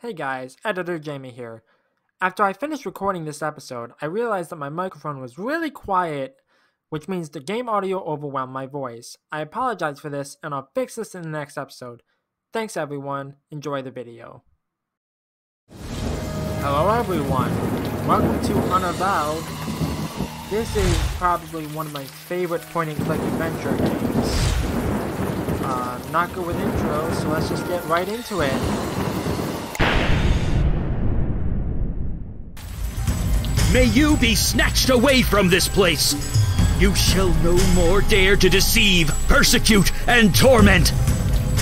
Hey guys, Editor Jamie here. After I finished recording this episode, I realized that my microphone was really quiet, which means the game audio overwhelmed my voice. I apologize for this, and I'll fix this in the next episode. Thanks everyone, enjoy the video. Hello everyone, welcome to Unavowed. This is probably one of my favorite point and click adventure games. Not good with intros, so let's just get right into it. May you be snatched away from this place! You shall no more dare to deceive, persecute, and torment!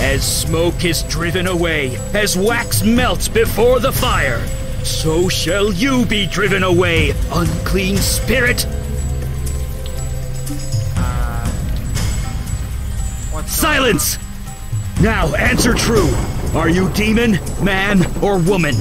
As smoke is driven away, as wax melts before the fire, so shall you be driven away, unclean spirit! Silence! Now answer true! Are you demon, man, or woman?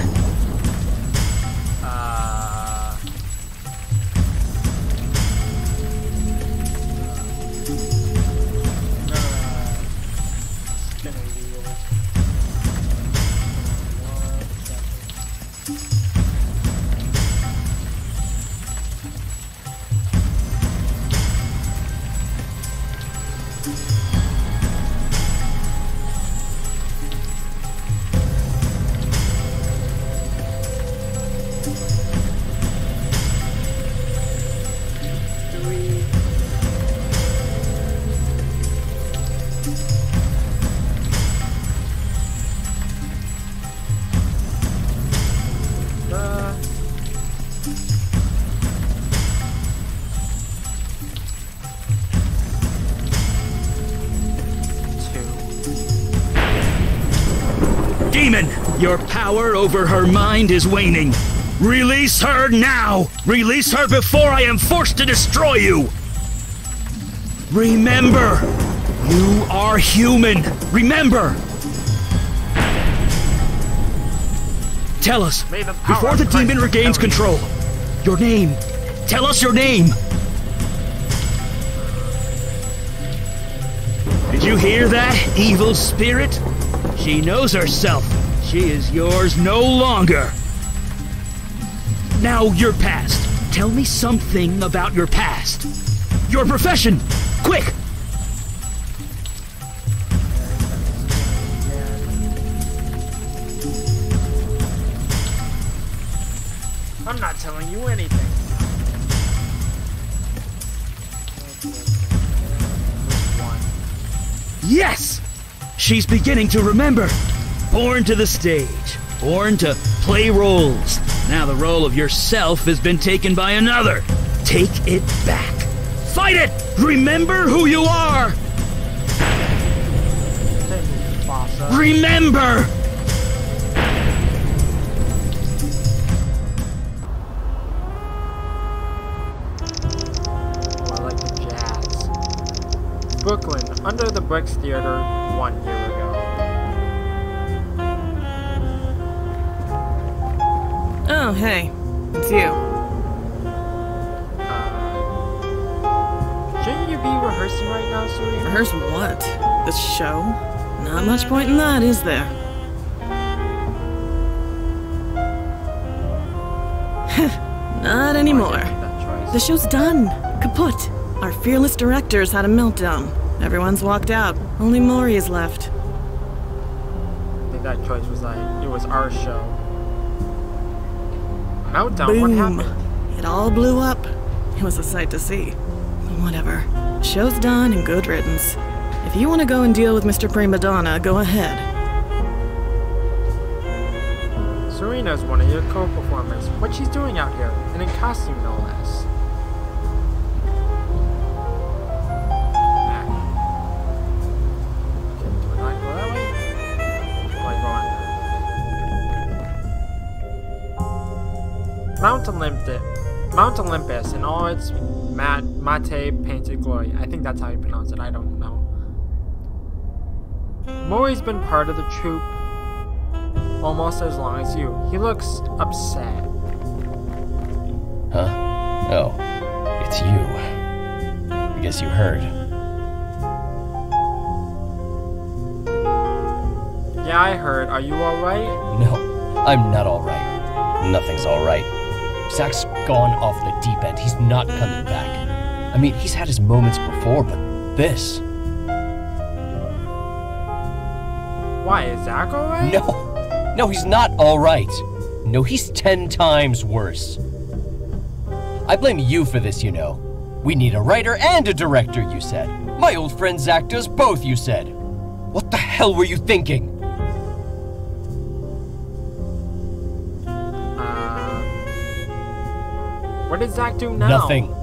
Your power over her mind is waning. Release her now! Release her before I am forced to destroy you! Remember, you are human. Remember! Tell us, before the demon regains control, your name. Tell us your name! Did you hear that, evil spirit? She knows herself. She is yours no longer. Now your past. Tell me something about your past. Your profession. Quick. I'm not telling you anything. Yes! She's beginning to remember. Born to the stage, born to play roles. Now the role of yourself has been taken by another. Take it back. Fight it! Remember who you are! Remember! I like the jazz. Brooklyn, under the Bricks Theater, 1 year ago. Oh, hey. It's you. Shouldn't you be rehearsing right now, Serena? Rehearse what? The show? Not much point in that, is there? Not anymore. The show's done. Kaput. Our fearless director's had a meltdown. Everyone's walked out. Only Maury is left. I think that choice was like, it was our show. Boom. What happened? It all blew up. It was a sight to see. Whatever. Show's done and good riddance. If you want to go and deal with Mr. Prima Donna, go ahead. Serena's one of your co-performers. What she's doing out here, and in costume no less. Mount Olympus in all its matte painted glory. I think that's how you pronounce it, I don't know. Maury's been part of the troupe almost as long as you. He looks upset. Huh? Oh, it's you. I guess you heard. Yeah, I heard. Are you alright? No. I'm not all right. Nothing's all right. Zach's gone off the deep end. He's not coming back. I mean, he's had his moments before, but this... Why, is Zach all right? No. No, he's not all right. No, he's 10 times worse. I blame you for this, you know. We need a writer and a director, you said. My old friend Zach does both, you said. What the hell were you thinking? What does Zach do now? Nothing.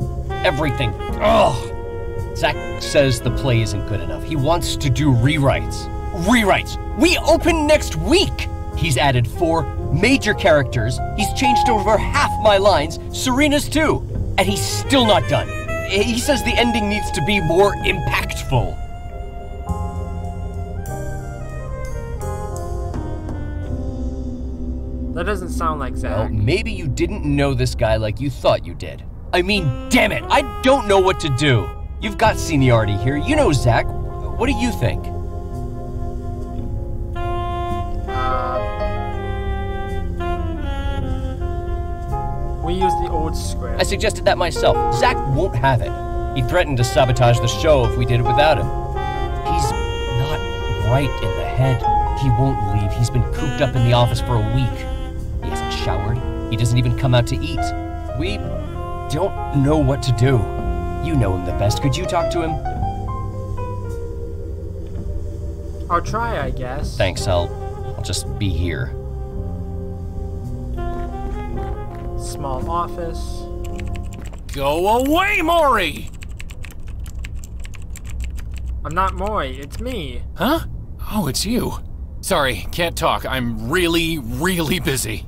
Everything. Ugh! Zach says the play isn't good enough. He wants to do rewrites. Rewrites! We open next week! He's added 4 major characters, he's changed over half my lines, Serena's too, and he's still not done. He says the ending needs to be more impactful. That doesn't sound like Zach. Well, maybe you didn't know this guy like you thought you did. I mean, damn it, I don't know what to do. You've got seniority here, you know Zach. What do you think? We use the old script. I suggested that myself. Zach won't have it. He threatened to sabotage the show if we did it without him. He's not right in the head. He won't leave. He's been cooped up in the office for a week. He hasn't showered. He doesn't even come out to eat. We don't know what to do. You know him the best. Could you talk to him? I'll try, I guess. Thanks, I'll just be here. Small office. Go away, Maury! I'm not Maury, it's me. Huh? Oh, it's you. Sorry, can't talk. I'm really busy.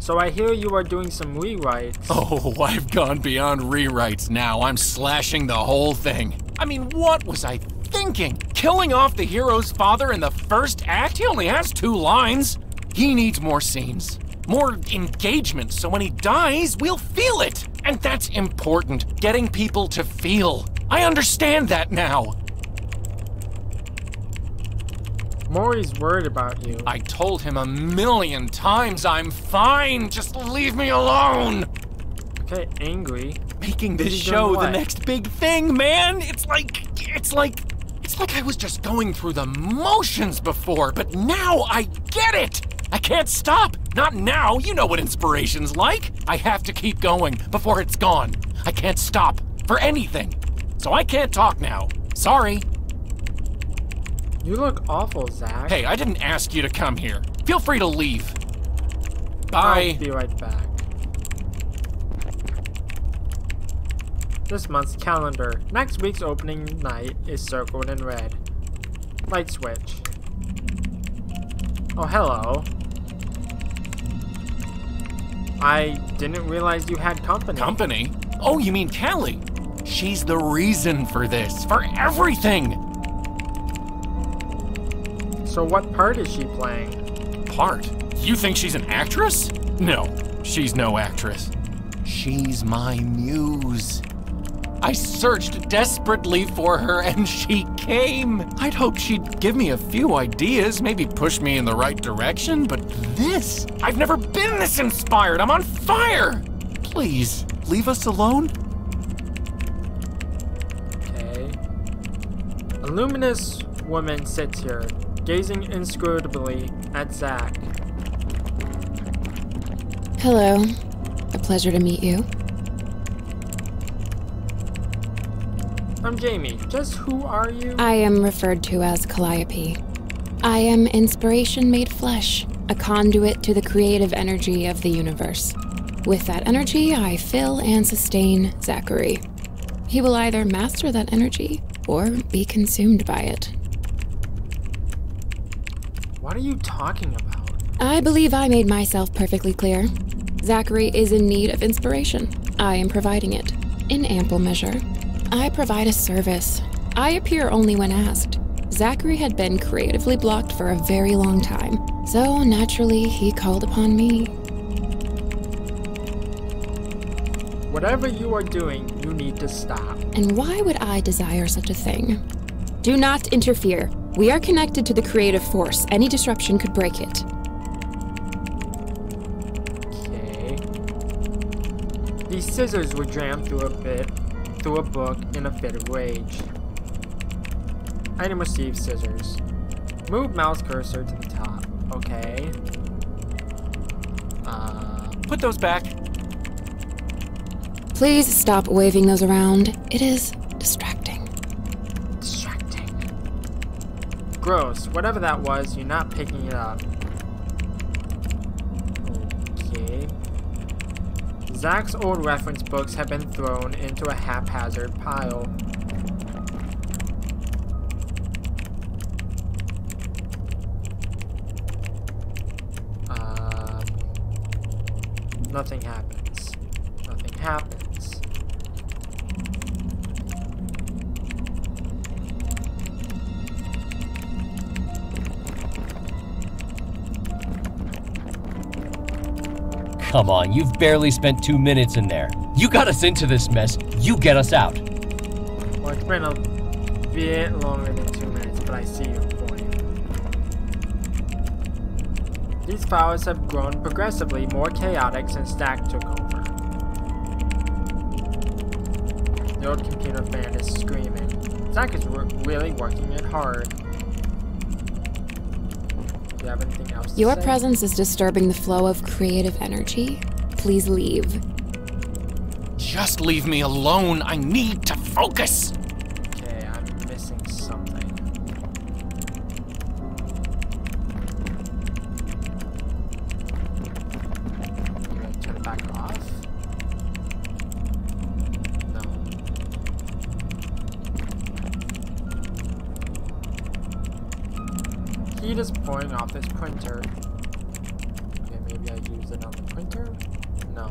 So I hear you are doing some rewrites. Oh, I've gone beyond rewrites now. I'm slashing the whole thing. I mean, what was I thinking? Killing off the hero's father in the first act? He only has 2 lines. He needs more scenes, more engagement, so when he dies, we'll feel it. And that's important, getting people to feel. I understand that now. Maury's worried about you. I told him 1,000,000 times I'm fine, just leave me alone. Okay, angry. Making this show the next big thing, man. It's like I was just going through the motions before, but now I get it. I can't stop! Not now! You know what inspiration's like! I have to keep going before it's gone. I can't stop for anything. So I can't talk now. Sorry. You look awful, Zach. Hey, I didn't ask you to come here. Feel free to leave. Bye. I'll be right back. This month's calendar. Next week's opening night is circled in red. Light switch. Oh, hello. I didn't realize you had company. Company? Oh, you mean Callie? She's the reason for this, for everything! So what part is she playing? Part? You think she's an actress? No, she's no actress. She's my muse. I searched desperately for her and she came. I'd hoped she'd give me a few ideas, maybe push me in the right direction, but this, I've never been this inspired. I'm on fire. Please, leave us alone. Okay. A luminous woman sits here, gazing inscrutably at Zach. Hello. A pleasure to meet you. I'm Jamie. Just who are you? I am referred to as Calliope. I am inspiration made flesh, a conduit to the creative energy of the universe. With that energy, I fill and sustain Zachary. He will either master that energy or be consumed by it. What are you talking about? I believe I made myself perfectly clear. Zachary is in need of inspiration. I am providing it, in ample measure. I provide a service. I appear only when asked. Zachary had been creatively blocked for a very long time, so naturally he called upon me. Whatever you are doing, you need to stop. And why would I desire such a thing? Do not interfere. We are connected to the creative force. Any disruption could break it. Okay. These scissors were jammed through a book in a fit of rage. Item received scissors. Move mouse cursor to the top. Okay. Put those back. Please stop waving those around. It is distracting. Distracting. Gross. Whatever that was, you're not picking it up. Okay. Zach's old reference books have been thrown into a haphazard pile. Nothing happens. Nothing happens. Come on, you've barely spent 2 minutes in there. You got us into this mess, you get us out. Well, it's been a bit longer than 2 minutes, but I see your point. These flowers have grown progressively more chaotic since Stack took over. The old computer fan is screaming. Stack is really working it hard. Do you have anything else to say? Your presence is disturbing the flow of creative energy. Please leave. Just leave me alone. I need to focus. Okay, I'm missing something. Is pouring off this printer. Okay, maybe I use it on the printer? No.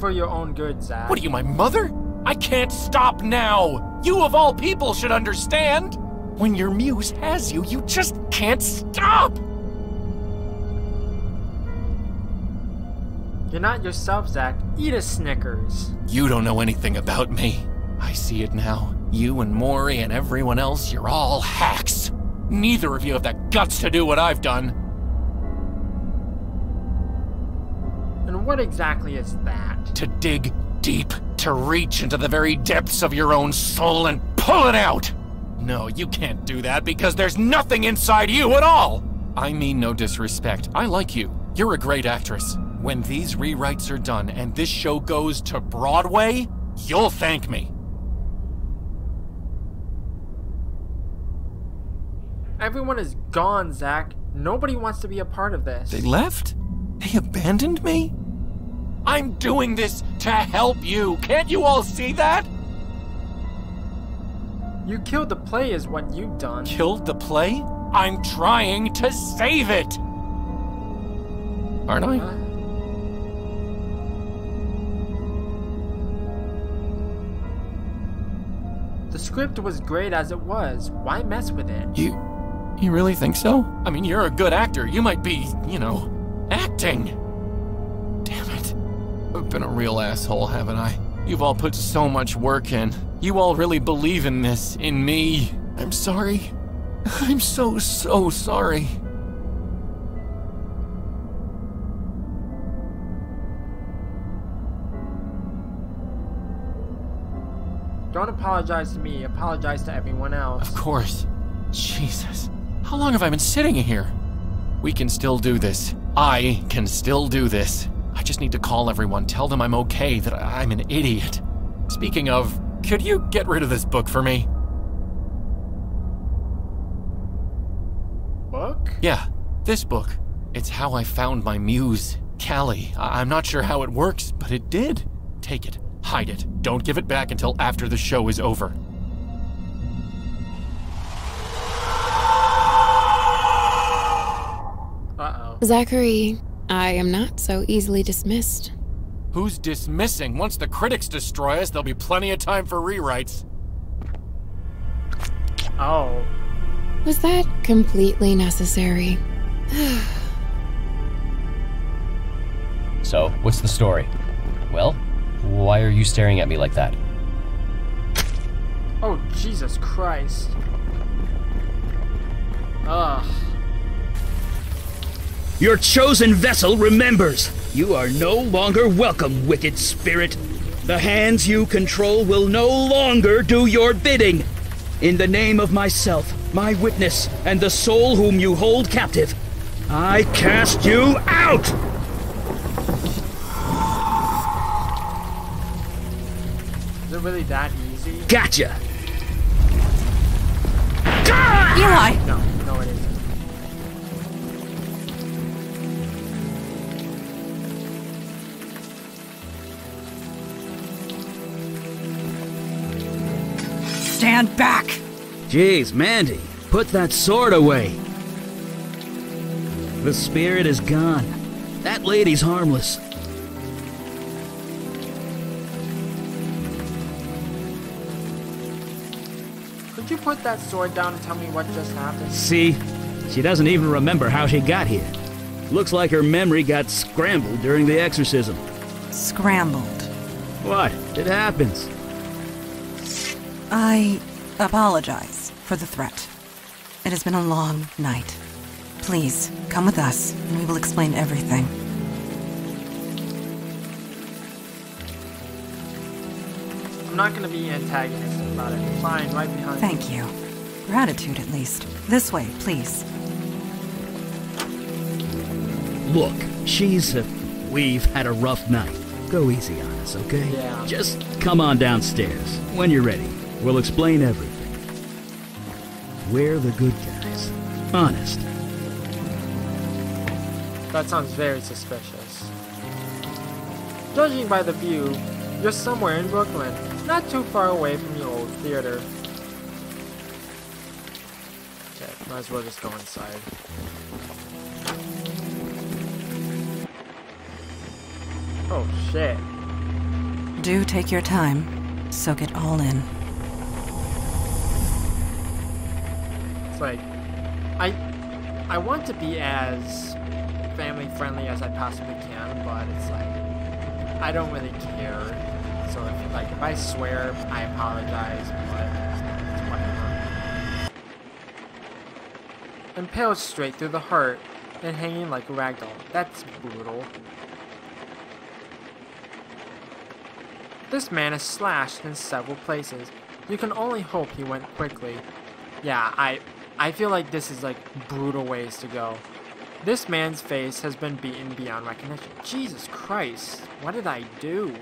For your own good, Zach. What are you, my mother? I can't stop now! You of all people should understand! When your muse has you, you just can't stop! You're not yourself, Zach. Eat a Snickers. You don't know anything about me. I see it now. You and Maury and everyone else, you're all hacks. Neither of you have the guts to do what I've done. And what exactly is that? To dig deep, to reach into the very depths of your own soul and pull it out! No, you can't do that because there's nothing inside you at all! I mean no disrespect. I like you. You're a great actress. When these rewrites are done and this show goes to Broadway, you'll thank me. Everyone is gone, Zach. Nobody wants to be a part of this. They left? They abandoned me? I'm doing this to help you. Can't you all see that? You killed the play is what you've done. Killed the play? I'm trying to save it. Aren't I? The script was great as it was. Why mess with it? You really think so? I mean, you're a good actor. You might be, you know, acting. I've been a real asshole, haven't I? You've all put so much work in. You all really believe in this, in me. I'm sorry. I'm so sorry. Don't apologize to me. Apologize to everyone else. Of course. Jesus. How long have I been sitting here? We can still do this. I can still do this. I just need to call everyone, tell them I'm okay, that I'm an idiot. Speaking of, could you get rid of this book for me? Book? Yeah, this book. It's how I found my muse, Callie. I'm not sure how it works, but it did. Take it, hide it, don't give it back until after the show is over. Zachary, I am not so easily dismissed. Who's dismissing? Once the critics destroy us, there'll be plenty of time for rewrites. Oh. Was that completely necessary? So, what's the story? Well, why are you staring at me like that? Oh, Jesus Christ. Ugh. Your chosen vessel remembers. You are no longer welcome, wicked spirit. The hands you control will no longer do your bidding. In the name of myself, my witness, and the soul whom you hold captive, I cast you out! Is it really that easy? Gotcha! Eli! No, no it isn't. Stand back! Jeez, Mandy, put that sword away. The spirit is gone. That lady's harmless. Could you put that sword down and tell me what just happened? See? She doesn't even remember how she got here. Looks like her memory got scrambled during the exorcism. Scrambled? What? It happens. I apologize for the threat. It has been a long night. Please, come with us, and we will explain everything. I'm not gonna be antagonistic about it. Fine, right behind you. Thank you. Gratitude, at least. This way, please. Look, we've had a rough night. Go easy on us, okay? Yeah. Just come on downstairs when you're ready. We'll explain everything. We're the good guys. Honest. That sounds very suspicious. Judging by the view, you're somewhere in Brooklyn, not too far away from your old theater. Okay, might as well just go inside. Oh shit. Do take your time, soak it all in. It's like, I want to be as family-friendly as I possibly can, but it's like, I don't really care. So if, like, if I swear, I apologize, but it's whatever. Impaled straight through the heart and hanging like a ragdoll. That's brutal. This man is slashed in several places. You can only hope he went quickly. Yeah, I feel like this is like brutal ways to go. This man's face has been beaten beyond recognition. Jesus Christ, what did I do?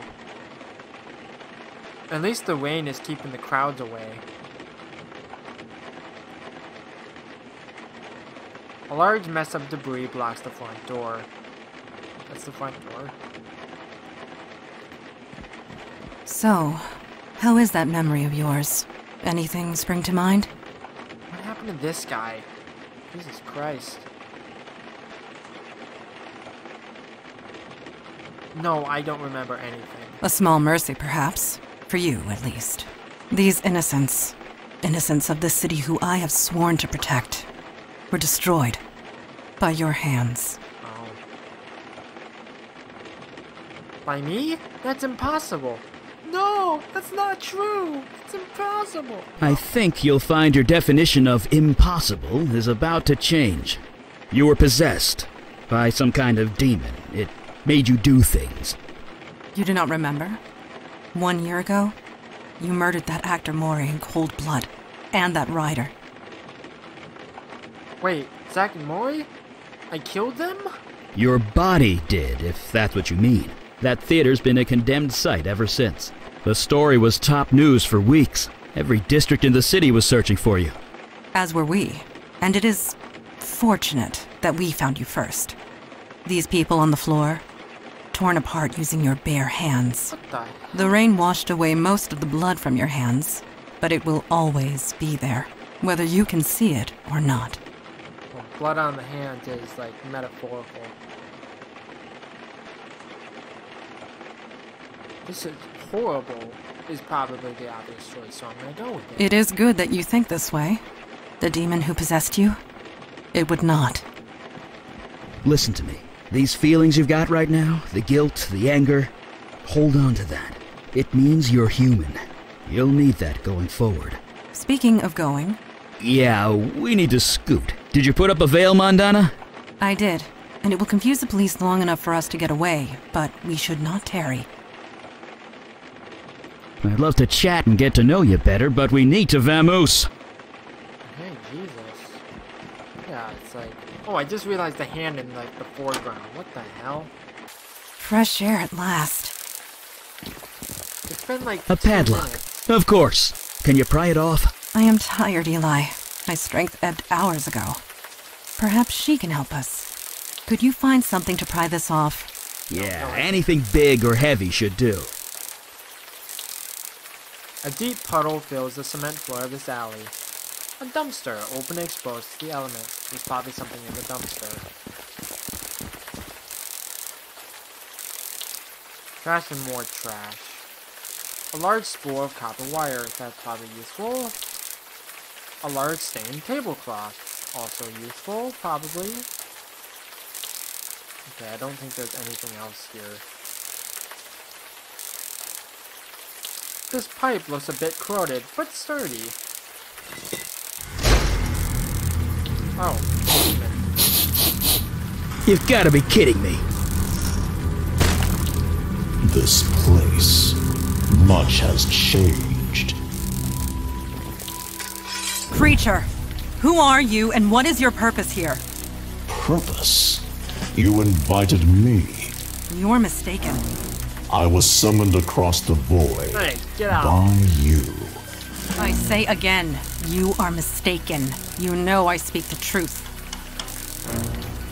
At least the rain is keeping the crowds away. A large mess of debris blocks the front door. That's the front door. So, how is that memory of yours? Anything spring to mind? What happened to this guy? Jesus Christ. No, I don't remember anything. A small mercy, perhaps. For you, at least. These innocents, innocents of this city who I have sworn to protect, were destroyed by your hands. Oh. By me? That's impossible. No, that's not true. It's impossible. I think you'll find your definition of impossible is about to change. You were possessed by some kind of demon. It made you do things. You do not remember? 1 year ago, you murdered that actor Maury in cold blood, and that writer. Wait, Zach and Maury? I killed them? Your body did, if that's what you mean. That theater's been a condemned site ever since. The story was top news for weeks. Every district in the city was searching for you. As were we. And it is fortunate that we found you first. These people on the floor, torn apart using your bare hands. What the heck? The rain washed away most of the blood from your hands, but it will always be there, whether you can see it or not. Oh blood on the hand is like metaphorical. This is horrible is probably the obvious choice, so I'm gonna go with it. It is good that you think this way. The demon who possessed you, it would not. Listen to me. These feelings you've got right now, the guilt, the anger, hold on to that. It means you're human. You'll need that going forward. Speaking of going... Yeah, we need to scoot. Did you put up a veil, Mandana? I did, and it will confuse the police long enough for us to get away, but we should not tarry. I'd love to chat and get to know you better, but we need to vamoose. Hey, Jesus. Yeah, it's like... Oh, I just realized the hand in, like, the foreground. What the hell? Fresh air at last. It's been, like... A padlock. Of course. Can you pry it off? I am tired, Eli. My strength ebbed hours ago. Perhaps she can help us. Could you find something to pry this off? Yeah, anything big or heavy should do. A deep puddle fills the cement floor of this alley. A dumpster, open and exposed to the elements. There's probably something in the dumpster. Trash and more trash. A large spool of copper wire, that's probably useful. A large stained tablecloth, also useful, probably. Okay, I don't think there's anything else here. This pipe looks a bit corroded, but sturdy. Oh. You've got to be kidding me. This place. Much has changed. Creature, who are you and what is your purpose here? Purpose? You invited me. You're mistaken. I was summoned across the void by you. I say again, you are mistaken. You know I speak the truth.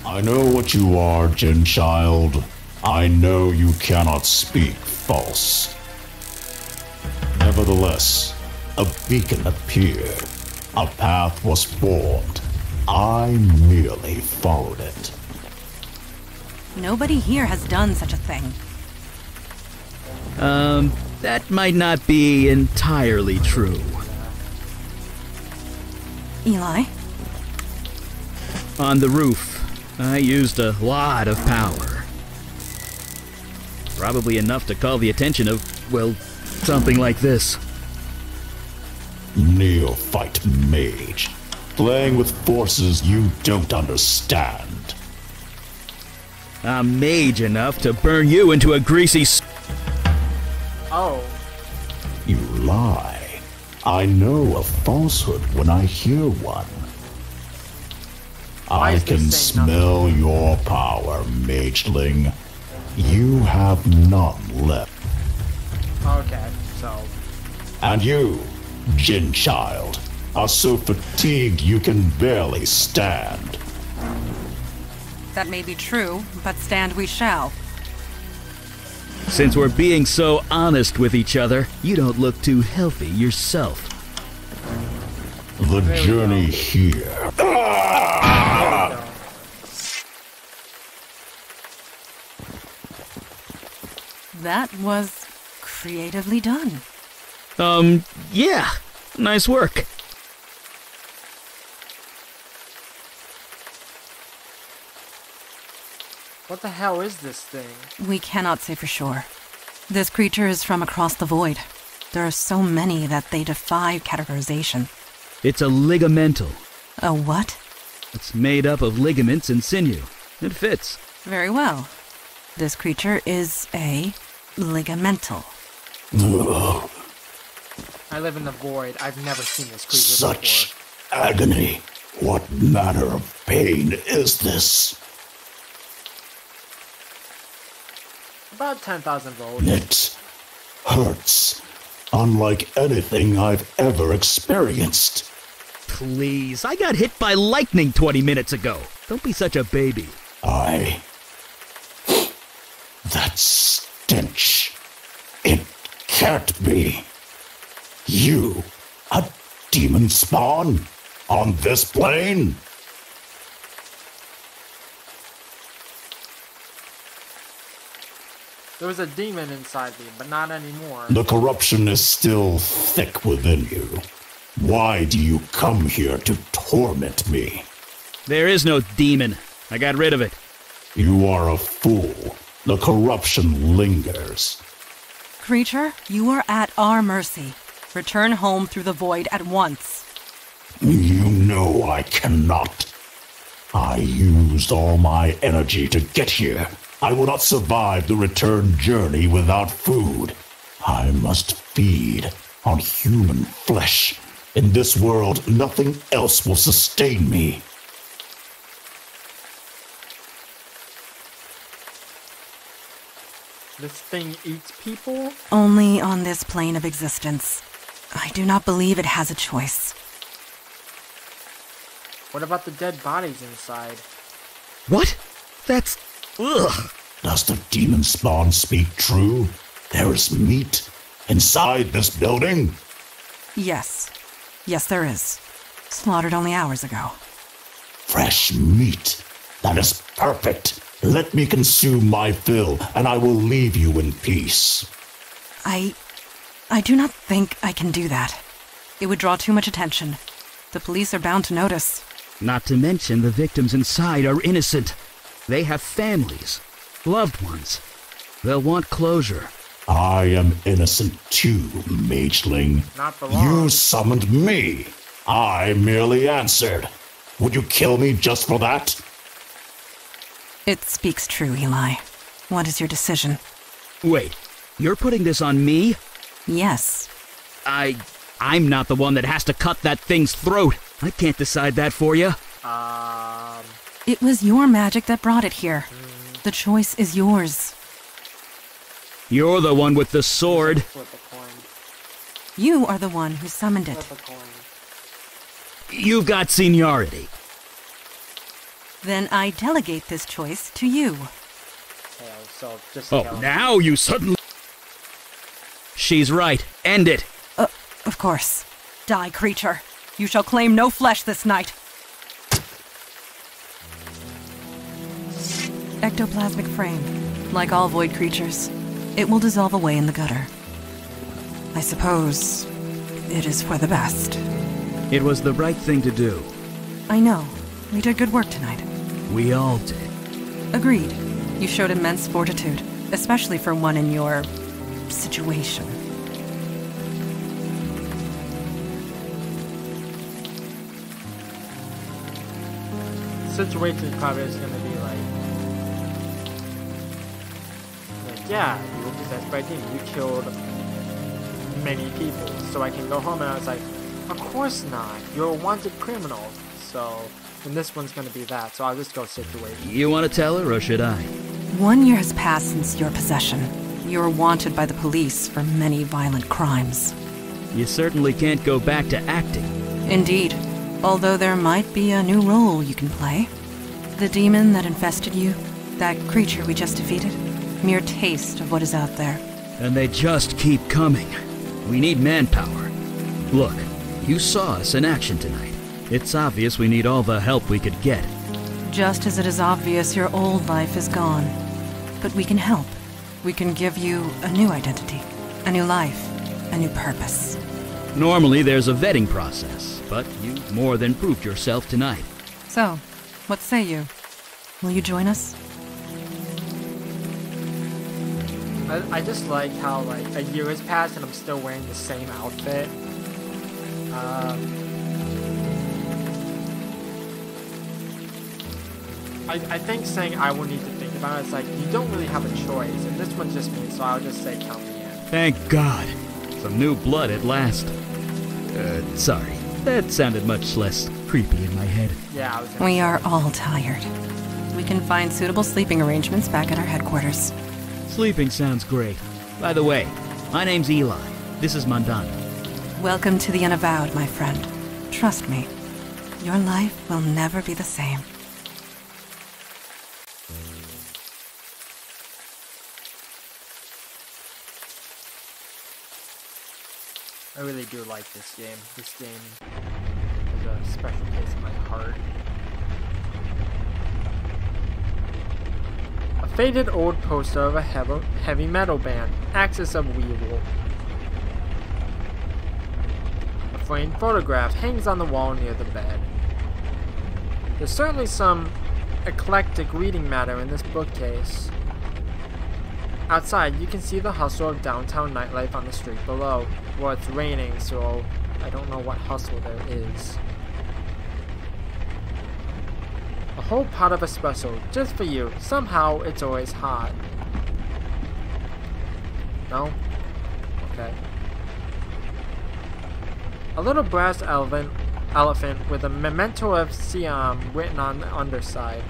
I know what you are, Jinn child. I know you cannot speak false. Nevertheless, a beacon appeared. A path was formed. I merely followed it. Nobody here has done such a thing. That might not be entirely true. Eli? On the roof, I used a lot of power. Probably enough to call the attention of, well, something like this. Neophyte mage. Playing with forces you don't understand. I'm mage enough to burn you into a greasy... Oh. You lie. I know a falsehood when I hear one. I can smell your power, mageling. You have none left. Okay, so... And you, Jinn child, are so fatigued you can barely stand. That may be true, but stand we shall. Since we're being so honest with each other, you don't look too healthy yourself. The journey here. That was creatively done. Yeah. Nice work. What the hell is this thing? We cannot say for sure. This creature is from across the void. There are so many that they defy categorization. It's a ligamental. A what? It's made up of ligaments and sinew. It fits. Very well. This creature is a ligamental. Ugh. I live in the void. I've never seen this creature Such before. Agony. What manner of pain is this? About 10,000 volts. It hurts, unlike anything I've ever experienced. Please, I got hit by lightning 20 minutes ago. Don't be such a baby. That stench. It can't be. You, a demon spawn, on this plane? There was a demon inside me, but not anymore. The corruption is still thick within you. Why do you come here to torment me? There is no demon. I got rid of it. You are a fool. The corruption lingers. Creature, you are at our mercy. Return home through the void at once. You know I cannot. I used all my energy to get here. I will not survive the return journey without food. I must feed on human flesh. In this world, nothing else will sustain me. This thing eats people? Only on this plane of existence. I do not believe it has a choice. What about the dead bodies inside? What? That's... ugh! Does the demon spawn speak true? There is meat inside this building? Yes. Yes, there is. Slaughtered only hours ago. Fresh meat. That is perfect. Let me consume my fill, and I will leave you in peace. I do not think I can do that. It would draw too much attention. The police are bound to notice. Not to mention the victims inside are innocent. They have families, loved ones. They'll want closure. I am innocent too, mageling. Not for long. You summoned me. I merely answered. Would you kill me just for that? It speaks true, Eli. What is your decision? Wait, you're putting this on me? Yes. I'm not the one that has to cut that thing's throat. I can't decide that for you. It was your magic that brought it here. The choice is yours. You're the one with the sword. Flip a coin. You are the one who summoned it. Flip a coin. You've got seniority. Then I delegate this choice to you. So just now you suddenly... She's right. End it. Of course. Die, creature. You shall claim no flesh this night. Ectoplasmic frame. Like all void creatures, it will dissolve away in the gutter. I suppose it is for the best. It was the right thing to do. I know. We did good work tonight. We all did. Agreed. You showed immense fortitude, especially for one in your situation. Situation probably is going to be like yeah, you were possessed by a demon. You killed many people, so I can go home. And I was like, of course not. You're a wanted criminal, so... And this one's gonna be that, so I'll just go situate. You wanna tell her, or should I? 1 year has passed since your possession. You're wanted by the police for many violent crimes. You certainly can't go back to acting. Indeed. Although there might be a new role you can play. The demon that infested you, that creature we just defeated, mere taste of what is out there. And they just keep coming. We need manpower. Look, you saw us in action tonight. It's obvious we need all the help we could get. Just as it is obvious your old life is gone. But we can help. We can give you a new identity, a new life, a new purpose. Normally there's a vetting process, but you more than proved yourself tonight. So, what say you? Will you join us? I just like how, like, a year has passed and I'm still wearing the same outfit. I think saying I will need to think about it is like, you don't really have a choice, and this one just means, so I'll just say count me in. Thank God. Some new blood at last. Sorry. That sounded much less creepy in my head. Yeah, we are all tired. We can find suitable sleeping arrangements back at our headquarters. Sleeping sounds great. By the way, my name's Eli. This is Mandana. Welcome to the Unavowed, my friend. Trust me, your life will never be the same. I really do like this game. This game is a special place in my heart. A faded old poster of a heavy metal band, Axis of Weevil. A framed photograph hangs on the wall near the bed. There's certainly some eclectic reading matter in this bookcase. Outside, you can see the hustle of downtown nightlife on the street below. Well, it's raining, so I don't know what hustle there is. A whole pot of espresso, just for you. Somehow, it's always hot. No? Okay. A little brass elephant with a memento of Siam written on the underside.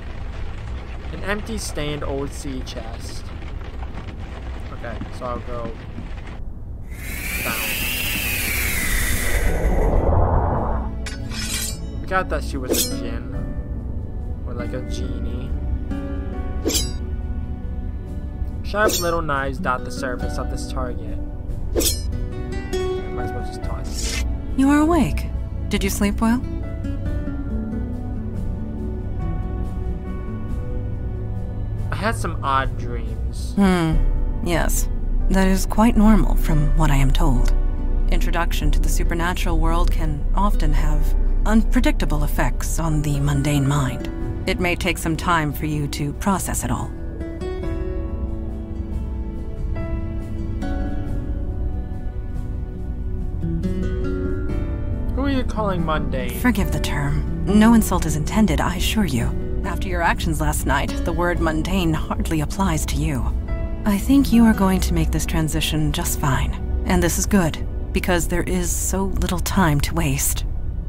An empty, stained old sea chest. Okay, so I'll go down. I forgot that she was a jinn. Or like a genie. Sharp little knives dot the surface of this target. I might as well just toss. You are awake. Did you sleep well? I had some odd dreams. Yes, that is quite normal from what I am told. Introduction to the supernatural world can often have unpredictable effects on the mundane mind. It may take some time for you to process it all. Who are you calling mundane? Forgive the term. No insult is intended, I assure you. After your actions last night, the word mundane hardly applies to you. I think you are going to make this transition just fine. And this is good, because there is so little time to waste.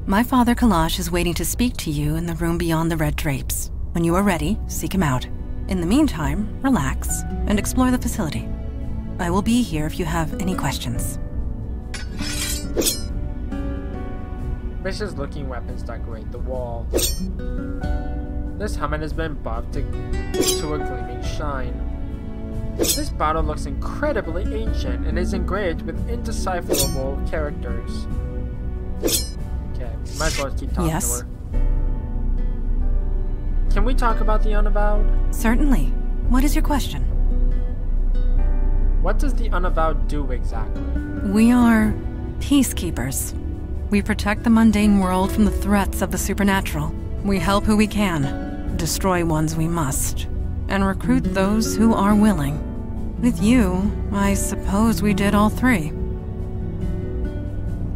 My father, Kalash, is waiting to speak to you in the room beyond the red drapes. When you are ready, seek him out. In the meantime, relax and explore the facility. I will be here if you have any questions. Vicious-looking weapons decorate the wall. This helmet has been buffed to a gleaming shine. This bottle looks incredibly ancient and is engraved with indecipherable characters. Okay, might as well keep talking to her. Can we talk about the Unavowed? Certainly. What is your question? What does the Unavowed do exactly? We are peacekeepers. We protect the mundane world from the threats of the supernatural. We help who we can, destroy ones we must, and recruit those who are willing. With you, I suppose we did all three.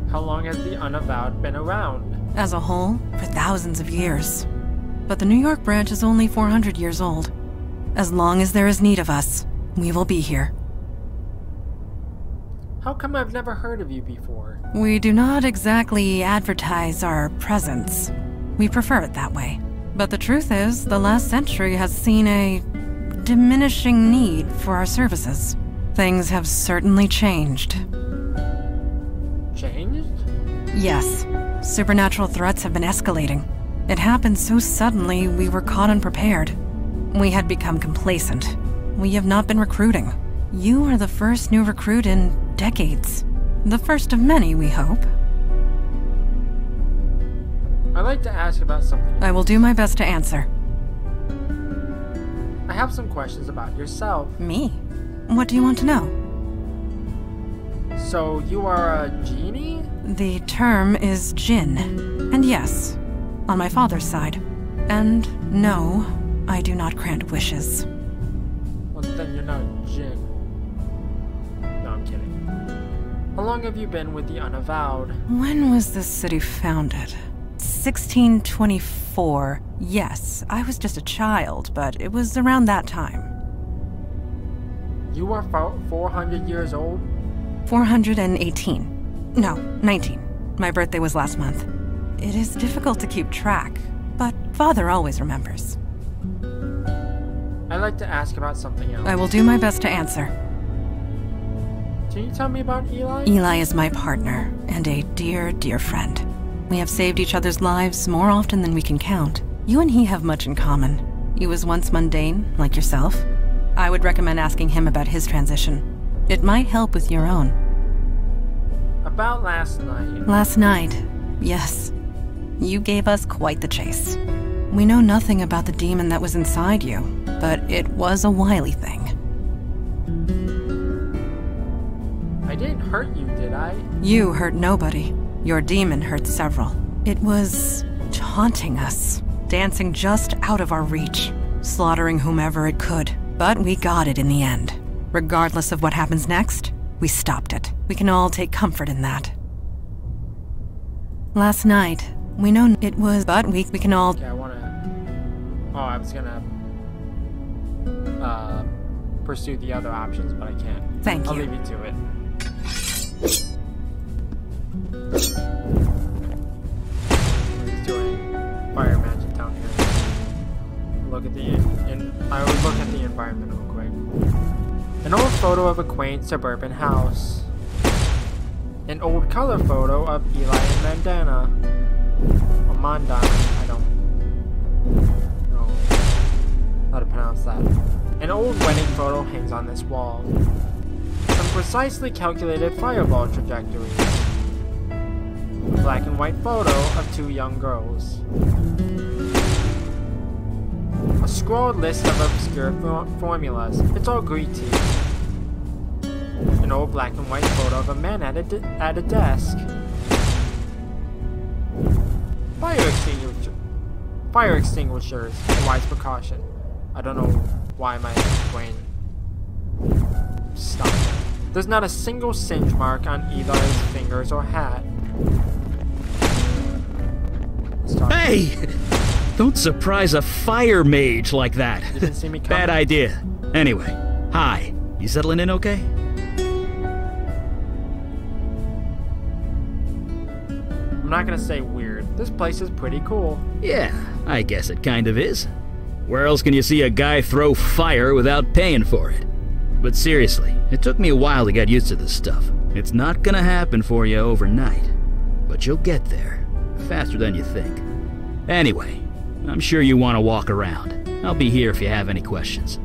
How long has the Unavowed been around? As a whole, for thousands of years. But the New York branch is only 400 years old. As long as there is need of us, we will be here. How come I've never heard of you before? We do not exactly advertise our presence. We prefer it that way. But the truth is, the last century has seen a diminishing need for our services. Things have certainly changed. Changed? Yes. Supernatural threats have been escalating. It happened so suddenly we were caught unprepared. We had become complacent. We have not been recruiting. You are the first new recruit in decades. The first of many, we hope. I'd like to ask about something. I will do my best to answer. I have some questions about yourself. Me? What do you want to know? So, you are a genie? The term is jinn. And yes, on my father's side. And no, I do not grant wishes. Well, then you're not a jinn. No, I'm kidding. How long have you been with the Unavowed? When was this city founded? 1624. Yes, I was just a child, but it was around that time. You are 400 years old? 418. No, 19. My birthday was last month. It is difficult to keep track, but Father always remembers. I'd like to ask about something else. I will do my best to answer. Can you tell me about Eli? Eli is my partner and a dear, dear friend. We have saved each other's lives more often than we can count. You and he have much in common. He was once mundane, like yourself. I would recommend asking him about his transition. It might help with your own. About last night. Last night, yes. You gave us quite the chase. We know nothing about the demon that was inside you. but it was a wily thing. I didn't hurt you, did I? You hurt nobody. Your demon hurt several. It was taunting us, dancing just out of our reach, slaughtering whomever it could. But we got it in the end. Regardless of what happens next, we stopped it. We can all take comfort in that. Last night, we know it was, but we can all... Okay, I wanna... Oh, I was gonna... pursue the other options, but I can't. Thank you. I'll leave you to it. He's doing fire magic down here. Look at the... I always look at the environment real quick. An old photo of a quaint suburban house. An old color photo of Eli and Mandana. Or Mandana, I don't know how to pronounce that. An old wedding photo hangs on this wall. Some precisely calculated fireball trajectories. A black and white photo of two young girls. A scrolled list of obscure formulas. It's all Greek to you. An old black and white photo of a man at a desk. Fire extinguishers. A wise precaution. I don't know why my brain stopped. There's not a single singe mark on Eli's fingers or hat. Hey! Don't surprise a fire mage like that. You didn't see me coming. Bad idea. Anyway, hi. You settling in okay? I'm not gonna say weird. This place is pretty cool. Yeah, I guess it kind of is. Where else can you see a guy throw fire without paying for it? But seriously, it took me a while to get used to this stuff. It's not gonna happen for you overnight. But you'll get there. Faster than you think. Anyway. I'm sure you want to walk around. I'll be here if you have any questions.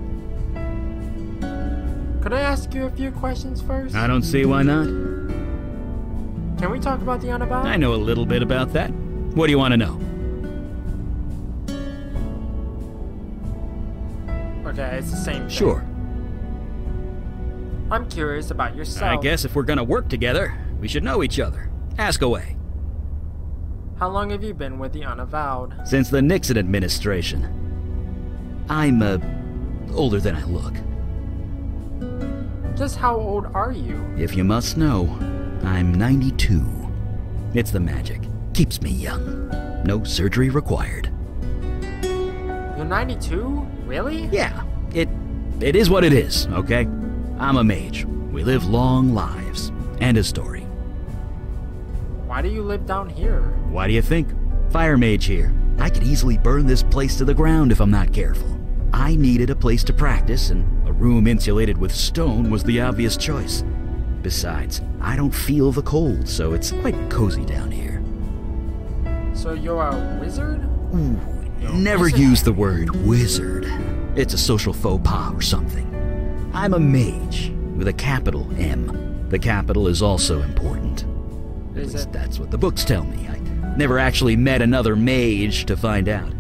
Could I ask you a few questions first? I don't see why not. Can we talk about the Unavowed? I know a little bit about that. What do you want to know? Okay, it's the same thing. Sure. I'm curious about yourself. I guess if we're gonna work together, we should know each other. Ask away. How long have you been with the Unavowed? Since the Nixon administration. I'm, older than I look. Just how old are you? If you must know, I'm 92. It's the magic. Keeps me young. No surgery required. You're 92? Really? Yeah. It is what it is, okay? I'm a mage. We live long lives. End of story. Why do you live down here? Why do you think? Fire mage here. I could easily burn this place to the ground if I'm not careful. I needed a place to practice, and a room insulated with stone was the obvious choice. Besides, I don't feel the cold, so it's quite cozy down here. So you're a wizard? Ooh, never use the word wizard. It's a social faux pas or something. I'm a mage, with a capital M. The capital is also important. At least that's what the books tell me. I never actually met another mage to find out.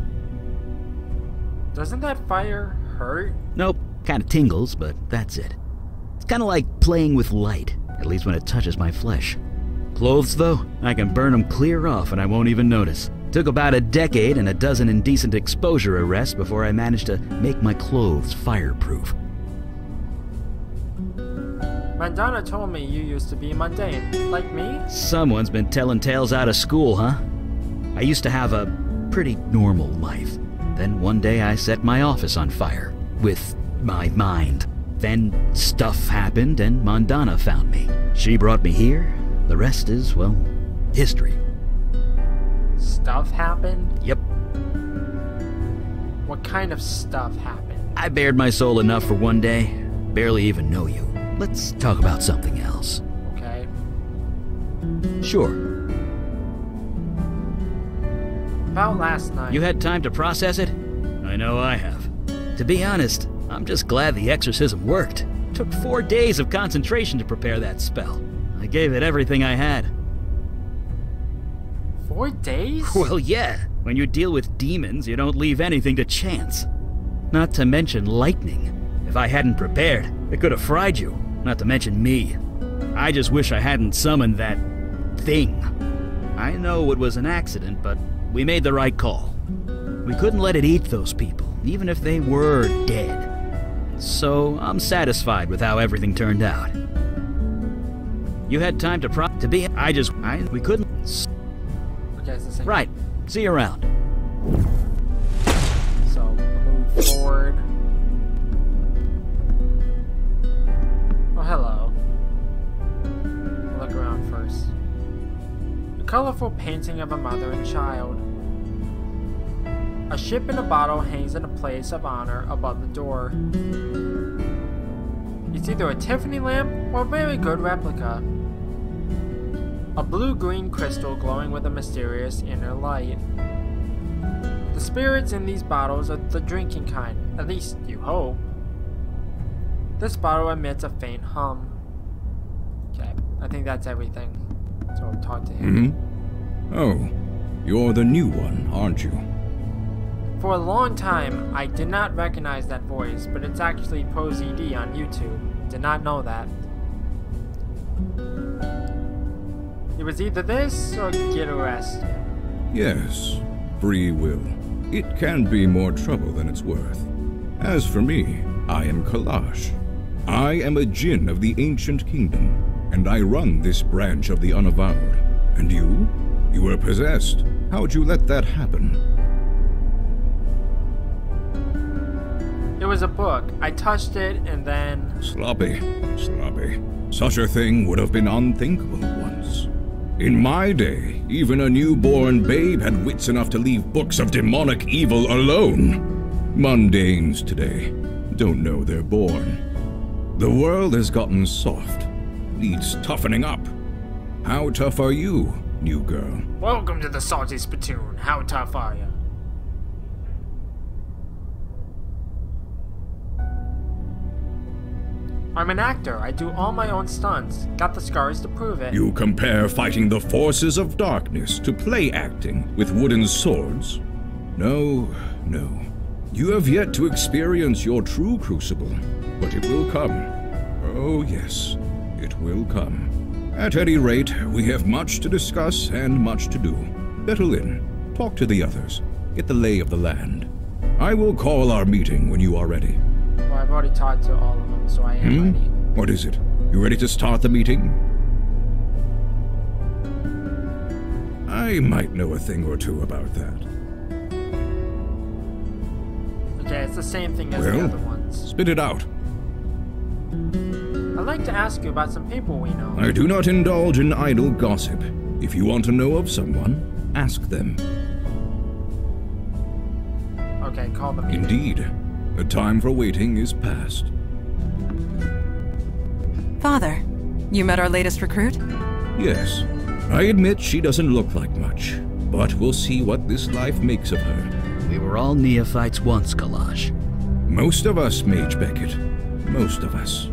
Doesn't that fire hurt? Nope. Kind of tingles, but that's it. It's kind of like playing with light, at least when it touches my flesh. Clothes, though, I can burn them clear off and I won't even notice. Took about a decade and a dozen indecent exposure arrests before I managed to make my clothes fireproof. Mandana told me you used to be mundane, like me? Someone's been telling tales out of school, huh? I used to have a pretty normal life. Then one day I set my office on fire, with my mind. Then stuff happened and Mandana found me. She brought me here, the rest is, well, history. Stuff happened? Yep. What kind of stuff happened? I bared my soul enough for one day, barely even know you. Let's talk about something else. Okay. Sure. About last night. You had time to process it? I know I have. To be honest, I'm just glad the exorcism worked. Took 4 days of concentration to prepare that spell. I gave it everything I had. 4 days? Well, yeah. When you deal with demons, you don't leave anything to chance. Not to mention lightning. If I hadn't prepared, it could have fried you, not to mention me. I just wish I hadn't summoned that thing. I know it was an accident, but we made the right call. We couldn't let it eat those people, even if they were dead. So I'm satisfied with how everything turned out. You had time to we couldn't. Okay, it's the same. Right. See you around. So move forward. Oh, hello. Look around first. A colorful painting of a mother and child. A ship in a bottle hangs in a place of honor above the door. It's either a Tiffany lamp or a very good replica. A blue-green crystal glowing with a mysterious inner light. The spirits in these bottles are the drinking kind, at least you hope. This bottle emits a faint hum. Okay, I think that's everything. So I'll talk to him. Mm-hmm. Oh, you're the new one, aren't you? For a long time, I did not recognize that voice, but it's actually ProZD on YouTube. Did not know that. It was either this or get arrested. Yes, free will. It can be more trouble than it's worth. As for me, I am Kalash. I am a jinn of the ancient kingdom, and I run this branch of the Unavowed. And you? You were possessed. How'd you let that happen? It was a book. I touched it and then... Sloppy. Such a thing would have been unthinkable once. In my day, even a newborn babe had wits enough to leave books of demonic evil alone. Mundanes today don't know they're born. The world has gotten soft. Needs toughening up. How tough are you, new girl? Welcome to the Salty Spittoon. How tough are you? I'm an actor. I do all my own stunts. Got the scars to prove it. You compare fighting the forces of darkness to play acting with wooden swords? No. You have yet to experience your true crucible, but it will come. Oh yes, it will come. At any rate, we have much to discuss and much to do. Settle in. Talk to the others. Get the lay of the land. I will call our meeting when you are ready. Well, I've already talked to all of them, so I am ready. What is it? You ready to start the meeting? I might know a thing or two about that. Okay, it's the same thing as the other ones. Spit it out. I'd like to ask you about some people we know. I do not indulge in idle gossip. If you want to know of someone, ask them. Okay, call the meeting. Indeed. The time for waiting is past. Father, you met our latest recruit? Yes. I admit she doesn't look like much, but we'll see what this life makes of her. We were all neophytes once, Kalash. Most of us, Mage Beckett. Most of us.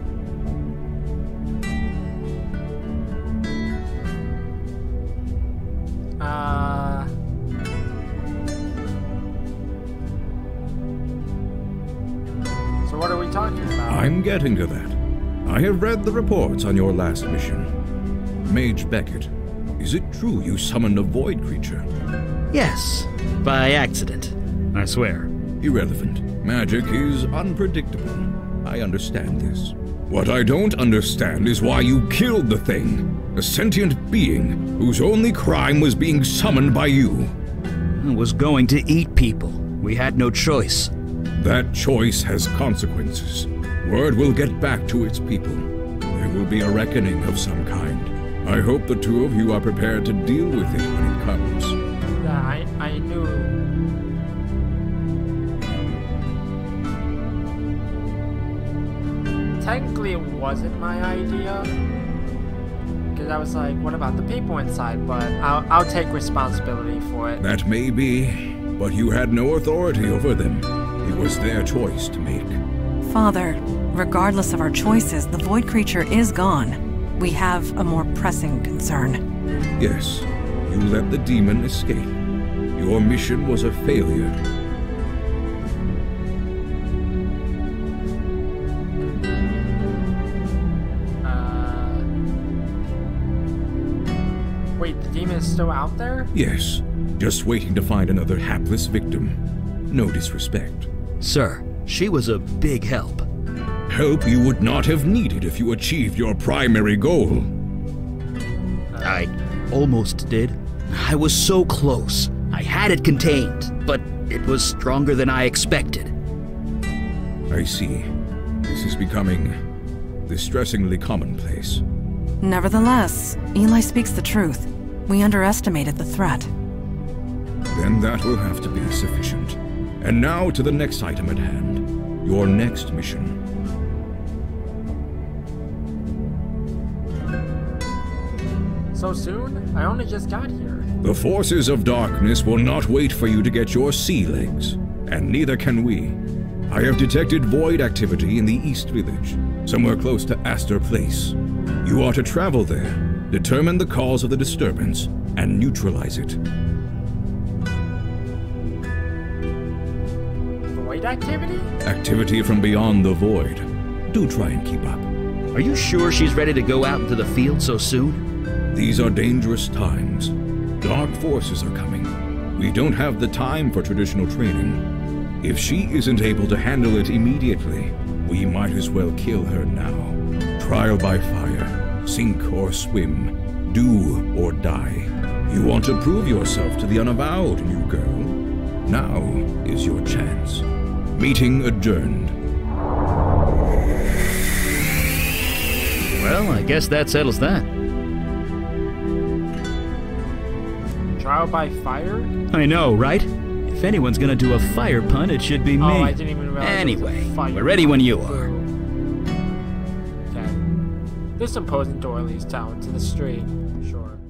I'm getting to that. I have read the reports on your last mission. Mage Beckett, is it true you summoned a void creature? Yes, by accident, I swear. Irrelevant. Magic is unpredictable. I understand this. What I don't understand is why you killed the thing, a sentient being whose only crime was being summoned by you. It was going to eat people. We had no choice. That choice has consequences. Word will get back to its people. There will be a reckoning of some kind. I hope the two of you are prepared to deal with it when it comes. Yeah, I knew. Technically, it wasn't my idea. Because I was like, what about the people inside? But I'll take responsibility for it. That may be, but you had no authority over them. It was their choice to make. Father, regardless of our choices, the void creature is gone. We have a more pressing concern. Yes, you let the demon escape. Your mission was a failure. still out there? Yes. Just waiting to find another hapless victim. No disrespect. Sir, she was a big help. Help you would not have needed if you achieved your primary goal. I almost did. I was so close. I had it contained, but it was stronger than I expected. I see. This is becoming distressingly commonplace. Nevertheless, Eli speaks the truth. We underestimated the threat. Then that will have to be sufficient. And now to the next item at hand. Your next mission. So soon? I only just got here. The forces of darkness will not wait for you to get your sea legs, and neither can we. I have detected void activity in the East Village, somewhere close to Astor Place. You are to travel there, determine the cause of the disturbance, and neutralize it. Void activity? Activity from beyond the void. Do try and keep up. Are you sure she's ready to go out into the field so soon? These are dangerous times. Dark forces are coming. We don't have the time for traditional training. If she isn't able to handle it immediately, we might as well kill her now. Trial by fire, sink or swim, do or die. You want to prove yourself to the unavowed, new girl. Now is your chance. Meeting adjourned. Well, I guess that settles that. Trial by fire? I know, right? If anyone's gonna do a fire pun, it should be me. Oh, I didn't even realize. Anyway, we're ready when you are. Okay. This imposing doily is down to the street, sure.